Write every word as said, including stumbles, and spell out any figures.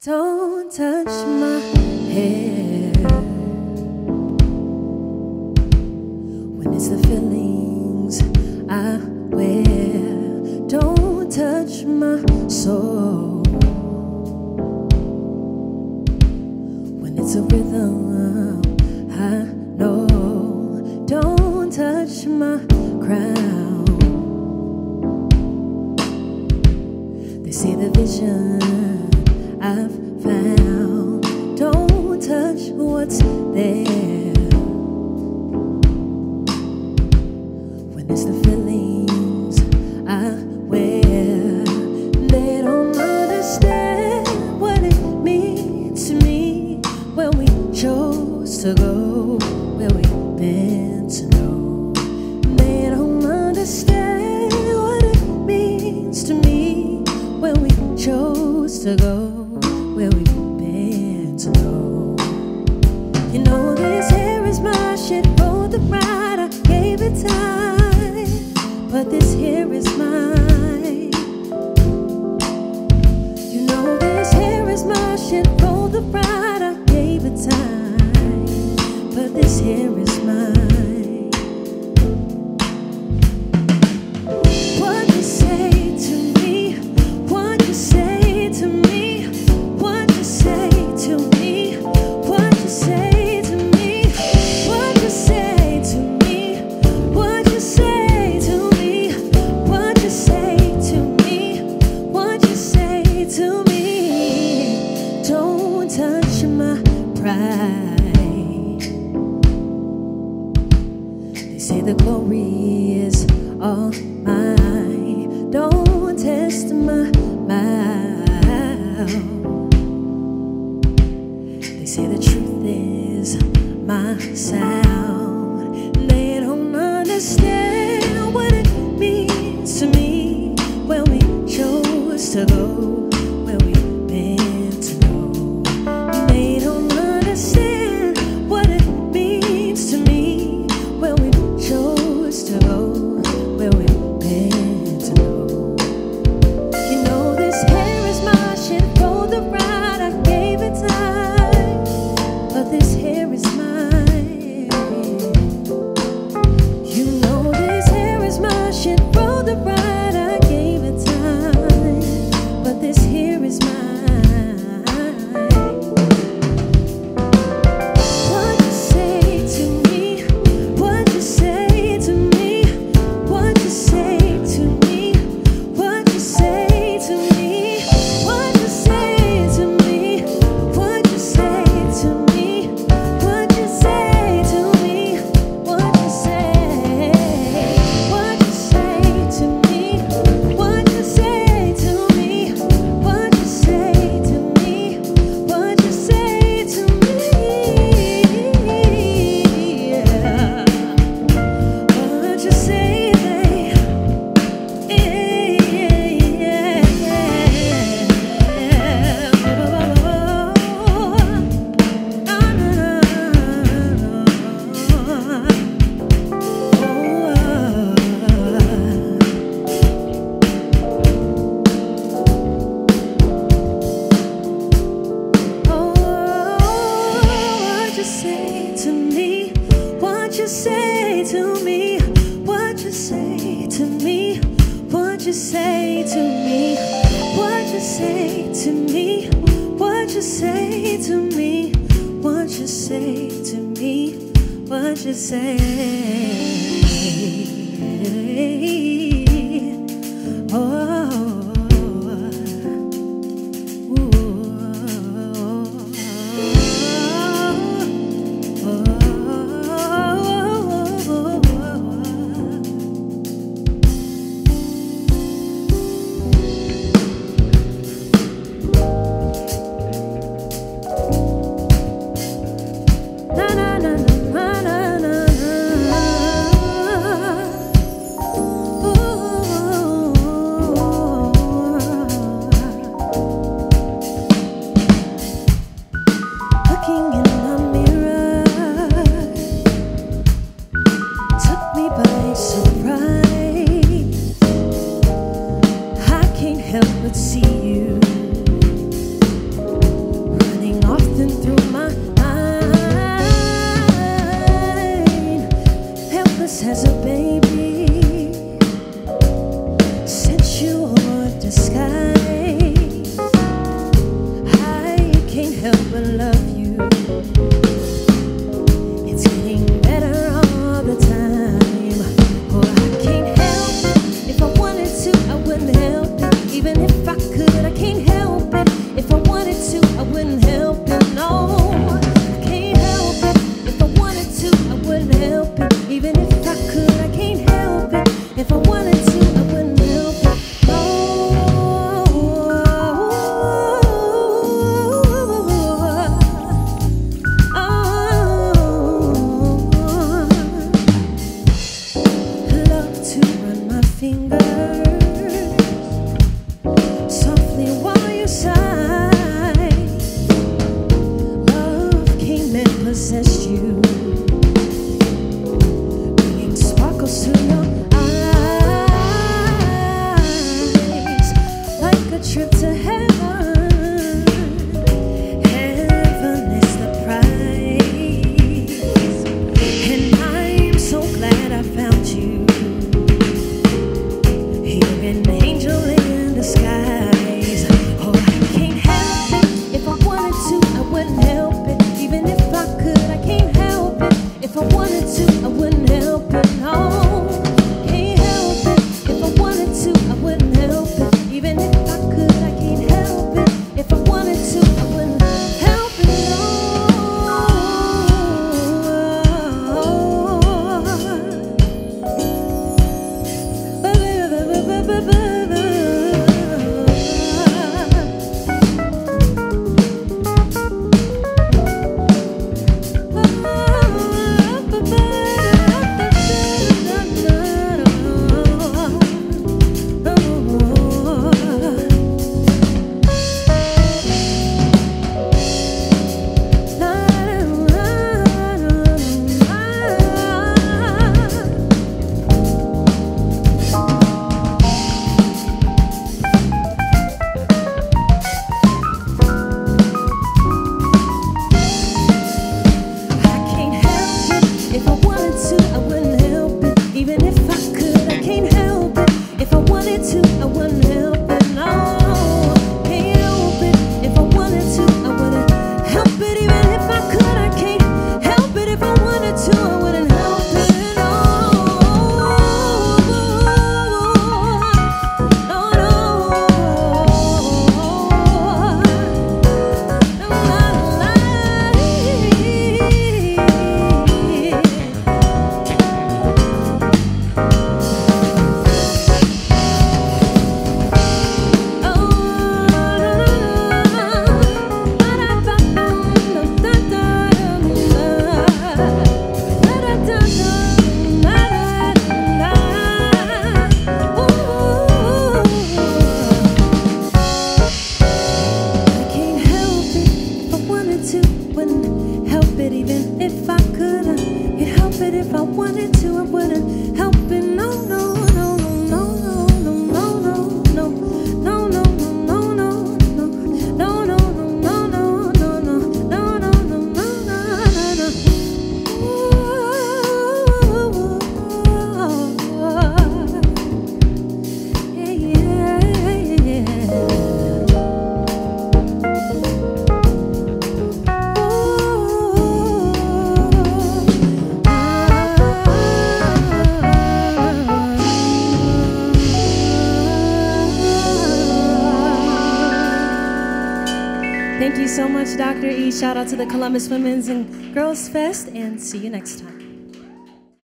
Don't touch my hair when it's the feelings I wear. Don't touch my soul when it's a rhythm I know. Don't touch my crown. They see the vision I've found. Don't touch what's there when it's the feelings I wear. They don't understand what it means to me when we chose to go where we've been to know. They don't understand what it means to me when we chose to go where we've been to know. You know this here is my shit for the ride. I gave it time, but this here is mine. You know this here is my shit for the ride. I gave it time, but this here is mine. What you say to me? What you say to me? They say the glory is all mine. Don't test my mouth. They say the truth is my sound. They don't understand what it means to me when we chose to go. Say to me what you say to me, what you say to me, what you say to me, what you say to me, what you say to me, what you say. Oh. Oh, so much, Doctor E. Shout out to the Columbus Women's and Girls Fest, and see you next time.